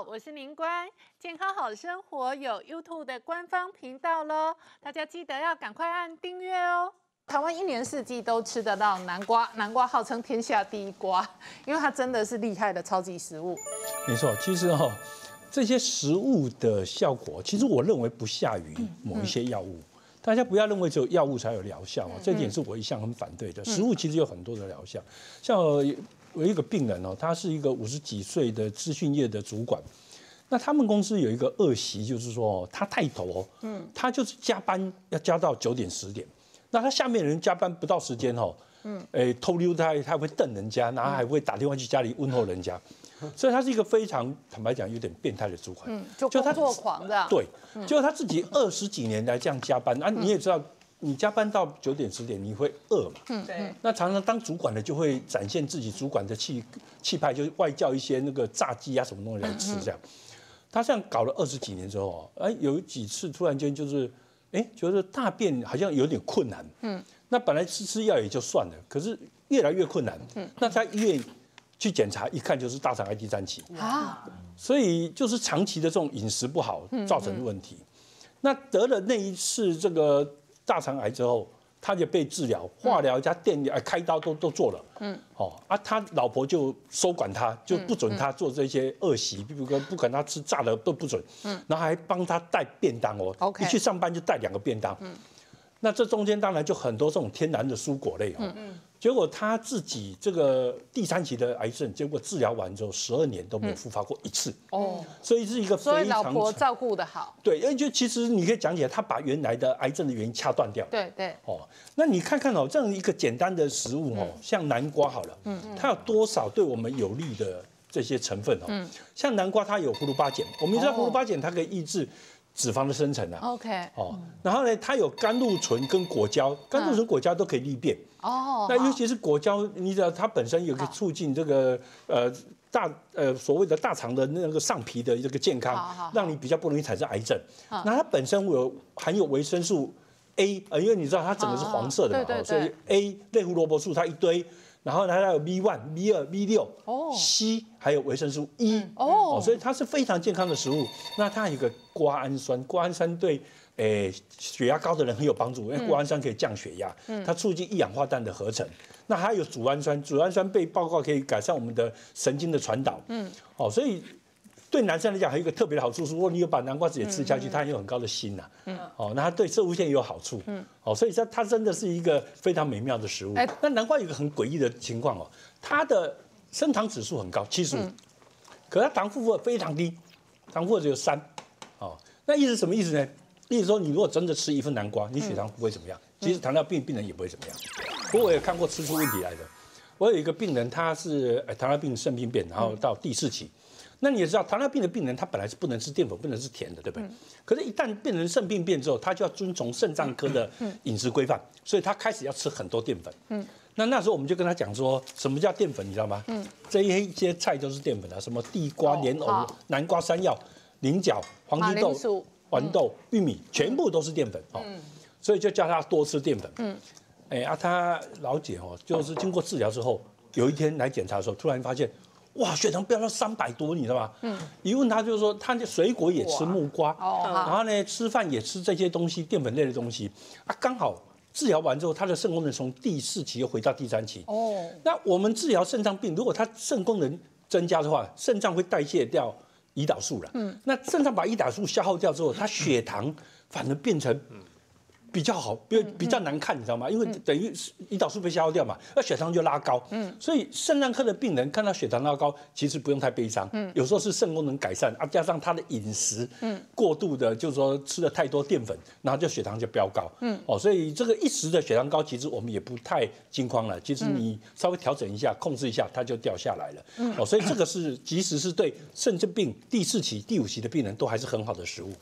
好，我是林官，健康好生活有 YouTube 的官方频道喽，大家记得要赶快按订阅哦。台湾一年四季都吃得到南瓜，南瓜号称天下第一瓜，因为它真的是厉害的超级食物。没错，其实哈、这些食物的效果，其实我认为不下于某一些药物。大家不要认为只有药物才有疗效啊，这点是我一向很反对的。食物其实有很多的疗效，像我一个病人哦，他是一个50几岁的资讯业的主管，那他们公司有一个恶习，就是说他带头哦，他就是加班要加到9点10点，那他下面人加班不到时间哦，偷溜他会瞪人家，然后还会打电话去家里问候人家。所以他是一个非常坦白讲有点变态的主管，就工作狂的。对，就他自己20几年来这样加班啊，你也知道，你加班到9点10点你会饿嘛？对。那常常当主管的就会展现自己主管的气派，就是外叫一些那个炸鸡啊什么东西来吃这样。他这样搞了20几年之后，有几次突然间就是，觉得大便好像有点困难。那本来吃药也就算了，可是越来越困难。那他越去检查一看就是大肠癌第3期啊，所以就是长期的这种饮食不好造成的问题。那得了那一次这个大肠癌之后，他就被治疗、化疗加电疗、开刀都做了。他老婆就收管他，就不准他做这些恶习，比如说不管他吃炸的都不准，然后还帮他带便当哦，一去上班就带2个便当。那这中间当然就很多这种天然的蔬果类哦。结果他自己这个第3期的癌症，结果治疗完之后12年都没有复发过一次哦，所以是一个非常。所以老婆照顾得好。对，因为就其实你可以讲起来，他把原来的癌症的原因掐断掉。对对。那你看看哦，这样一个简单的食物哦，像南瓜好了，它有多少对我们有利的这些成分哦？像南瓜它有葫芦巴碱，我们知道葫芦巴碱它可以抑制脂肪的生成啊 ，OK， 然后呢，它有甘露醇跟果胶，甘露醇、果胶都可以利便哦。那尤其是果胶，你知道它本身有个促进这个所谓的大肠的那个上皮的这个健康，让你比较不容易产生癌症。那它本身含有维生素 A， 因为你知道它整个是黄色的嘛，所以 A 类胡萝卜素它一堆。然后它有 B1、B2、B6、C， 还有维生素 E 所以它是非常健康的食物。那它有一个瓜氨酸，瓜氨酸对血压高的人很有帮助，因为瓜氨酸可以降血压，它促进一氧化氮的合成。那还有组氨酸，组氨酸被报告可以改善我们的神经的传导。所以对男生来讲还有一个特别的好处是，如果你有把南瓜子也吃下去，它有很高的锌呐。那它对射物线也有好处。所以它真的是一个非常美妙的食物。那南瓜有一个很诡异的情况哦，它的升糖指数很高，75，可它糖负荷非常低，糖负荷只有3。那意思什么意思呢？意思说你如果真的吃1份南瓜，你血糖不会怎么样，其实糖尿病病人也不会怎么样。不过我也看过吃出问题来的，我有一个病人他是糖尿病肾病变，然后到第4期。那你也知道，糖尿病的病人他本来是不能吃淀粉、不能吃甜的，对不对？可是，一旦变成肾病变之后，他就要遵从肾脏科的饮食规范，所以他开始要吃很多淀粉。那时候我们就跟他讲说，什么叫淀粉，你知道吗？这一些菜都是淀粉啊，什么地瓜、莲藕、南瓜、山药、菱角、黄金豆、豌豆、玉米，全部都是淀粉哦。所以就叫他多吃淀粉。他老姐哦，就是经过治疗之后，有一天来检查的时候，突然发现。哇，血糖飙到300多，你知道吗？一问他就是说，他的水果也吃木瓜，然后呢，吃饭也吃这些东西，淀粉类的东西啊。刚好治疗完之后，他的肾功能从第4期又回到第3期。那我们治疗肾脏病，如果他肾功能增加的话，肾脏会代谢掉胰岛素了。那肾脏把胰岛素消耗掉之后，他血糖反而变成比较好，比较难看，你知道吗？因为等于胰岛素被消耗掉嘛，那血糖就拉高。所以肾脏科的病人看到血糖拉高，其实不用太悲伤。有时候是肾功能改善啊，加上他的饮食过度的，就是说吃了太多淀粉，然后就血糖就飙高。所以这个一时的血糖高，其实我们也不太惊慌了。其实你稍微调整一下，控制一下，它就掉下来了。所以这个是即使是对肾病第4期、第5期的病人都还是很好的食物。